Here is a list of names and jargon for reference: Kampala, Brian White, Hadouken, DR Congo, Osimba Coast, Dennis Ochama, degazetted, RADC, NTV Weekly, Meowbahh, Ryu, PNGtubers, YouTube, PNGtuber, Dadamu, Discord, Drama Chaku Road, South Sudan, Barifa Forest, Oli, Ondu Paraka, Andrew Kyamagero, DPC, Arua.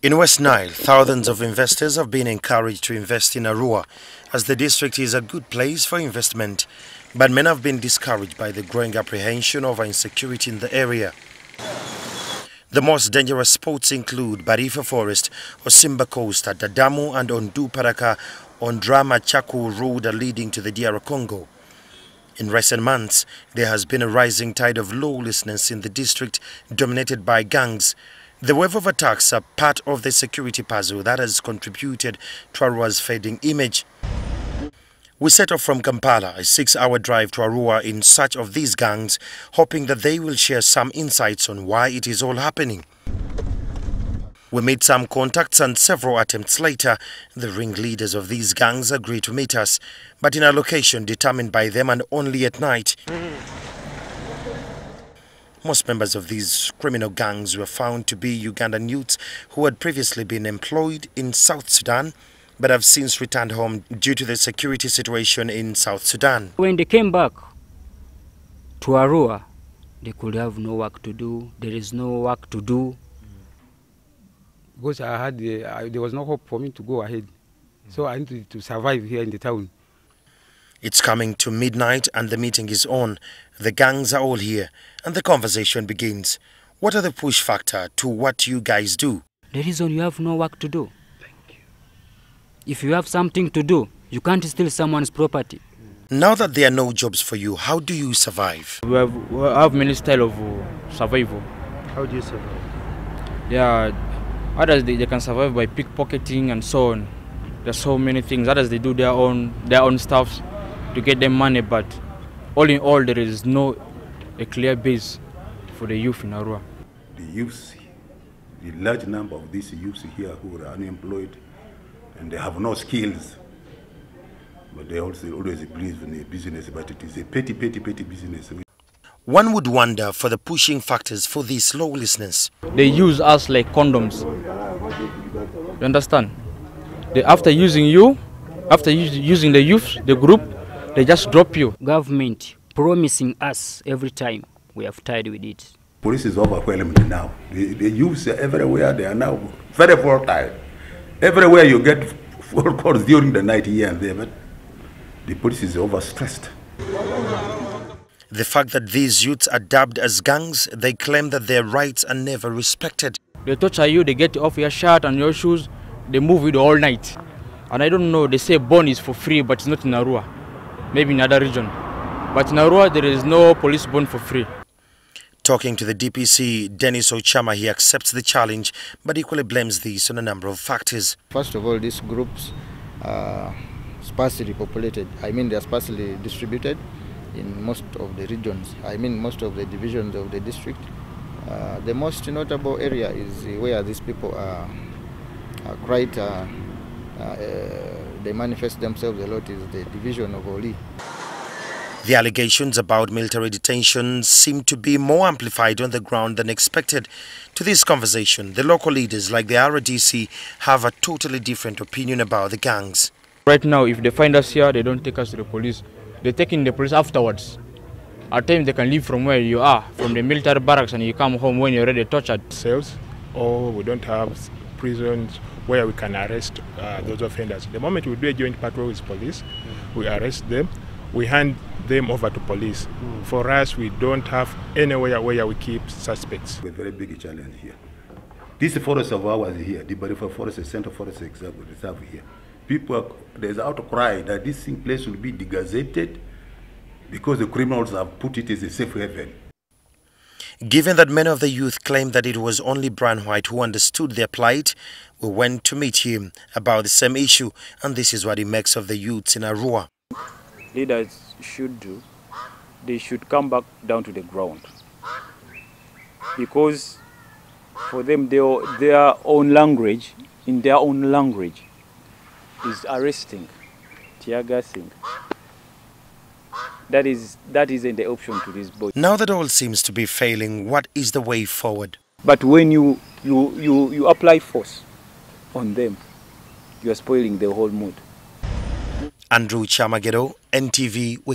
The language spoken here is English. In West Nile, thousands of investors have been encouraged to invest in Arua, as the district is a good place for investment. But many have been discouraged by the growing apprehension over insecurity in the area. The most dangerous spots include Barifa Forest, Osimba Coast at Dadamu, and Ondu Paraka on Drama Chaku Road leading to the DR Congo. In recent months, there has been a rising tide of lawlessness in the district, dominated by gangs. The wave of attacks are part of the security puzzle that has contributed to Arua's fading image. We set off from Kampala, a 6-hour drive to Arua, in search of these gangs, hoping that they will share some insights on why it is all happening. We made some contacts, and several attempts later, the ringleaders of these gangs agreed to meet us, but in a location determined by them and only at night. Most members of these criminal gangs were found to be Ugandan youths who had previously been employed in South Sudan but have since returned home due to the security situation in South Sudan. When they came back to Arua, they could have no work to do. There is no work to do. Because there was no hope for me to go ahead. So I needed to survive here in the town. It's coming to midnight and the meeting is on. The gangs are all here and the conversation begins. What are the push factor to what you guys do? The reason you have no work to do. Thank you. If you have something to do, you can't steal someone's property. Now that there are no jobs for you, how do you survive? We have many styles of survival. How do you survive? Yeah, others they can survive by pickpocketing and so on. There's so many things. Others they do their own stuffs to get them money, but all in all, there is no a clear base for the youth in Arua. The youth, the large number of these youths here who are unemployed and they have no skills, but they also always believe in a business, but it is a petty business. One would wonder for the pushing factors for this lawlessness. They use us like condoms. You understand? They, after using the youth, the group, they just drop you. Government promising us every time, we have tied with it. Police is overwhelmed now. The youths are everywhere. They are now very volatile. Everywhere you get phone calls during the night here and there, but the police is overstressed. The fact that these youths are dubbed as gangs, they claim that their rights are never respected. They torture you, they get off your shirt and your shoes, they move with all night. And I don't know, they say born is for free, but it's not in Arua. Maybe in other region. But in Arua, there is no police bond for free. Talking to the DPC, Dennis Ochama, he accepts the challenge, but equally blames this on a number of factors. First of all, these groups are sparsely populated. I mean, they are sparsely distributed in most of the regions. I mean, most of the divisions of the district. The most notable area is where these people are quite... they manifest themselves a lot is the division of Oli. The allegations about military detention seem to be more amplified on the ground than expected. To this conversation, the local leaders like the RADC have a totally different opinion about the gangs. Right now, if they find us here, they don't take us to the police. They take in the police afterwards. At times, they can leave from where you are, from the military barracks, and you come home when you're already tortured. Cells, or we don't have prisons where we can arrest those offenders. The moment we do a joint patrol with police, we arrest them, we hand them over to police. For us, we don't have anywhere where we keep suspects. A very big challenge here. This forest of ours here, the Barifa Forest, the Central Forest Reserve here, there's outcry that this place will be degazetted because the criminals have put it as a safe haven. Given that many of the youth claimed that it was only Brian White who understood their plight, we went to meet him about the same issue, and this is what he makes of the youths in Arua. Leaders should do. They should come back down to the ground, because for them, their own language, in their own language, is arresting, tear gassing. That isn't the option to this boy. Now that all seems to be failing, what is the way forward? But when you apply force on them, you are spoiling the whole mood. Andrew Kyamagero, NTV Weekly.